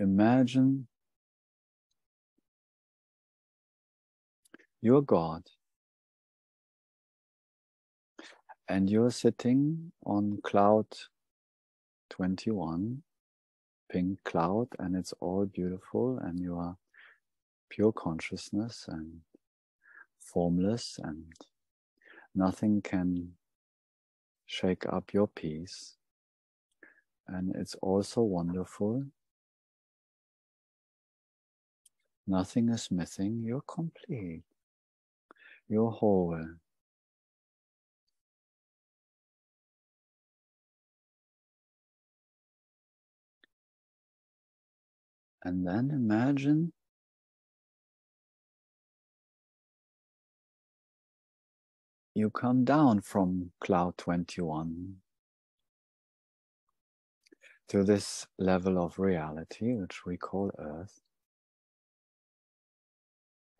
Imagine you're God and you're sitting on cloud 21, pink cloud, and it's all beautiful, and you are pure consciousness and formless, and nothing can shake up your peace. And it's also wonderful. Nothing is missing. You're complete. You're whole. And then imagine you come down from cloud 21 to this level of reality, which we call Earth.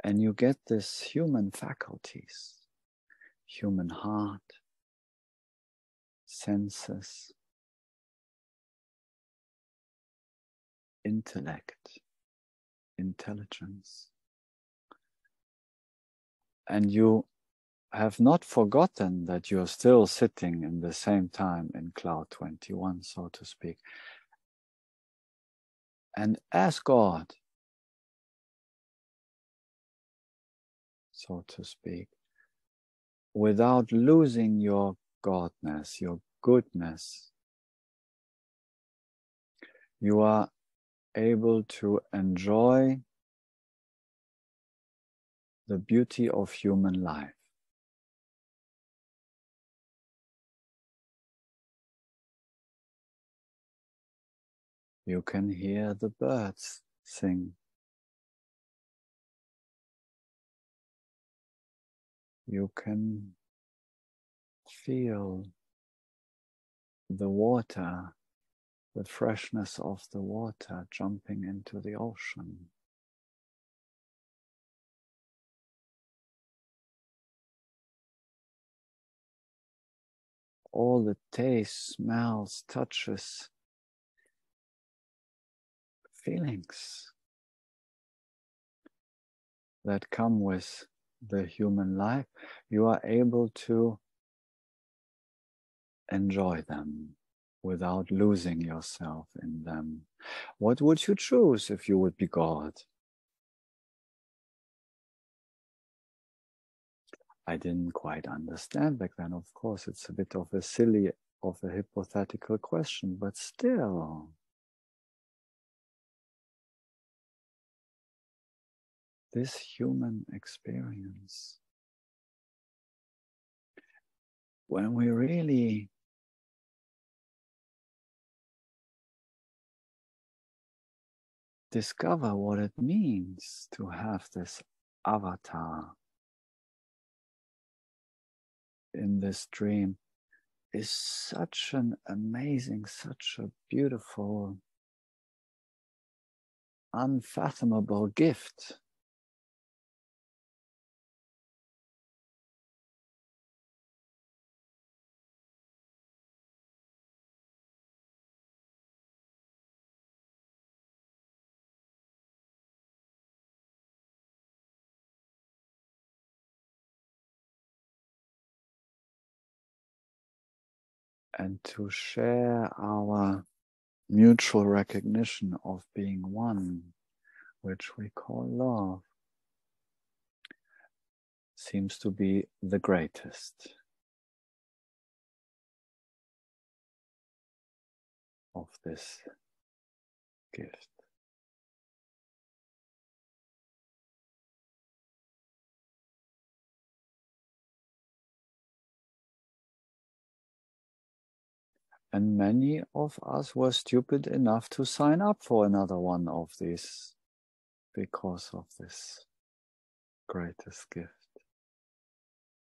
And you get this human faculties, human heart, senses, intellect, intelligence. And you have not forgotten that you're still sitting in the same time in cloud 21, so to speak. And as God, so to speak, without losing your godness, your goodness, you are able to enjoy the beauty of human life. You can hear the birds sing. You can feel the water, the freshness of the water jumping into the ocean. All the tastes, smells, touches, feelings that come with the human life, you are able to enjoy them without losing yourself in them. What would you choose if you would be God? I didn't quite understand back then, of course. It's a bit of a silly, of a hypothetical question, but still. This human experience, when we really discover what it means to have this avatar in this dream, is such an amazing, such a beautiful, unfathomable gift. And to share our mutual recognition of being one, which we call love, seems to be the greatest of this gift. And many of us were stupid enough to sign up for another one of these because of this greatest gift.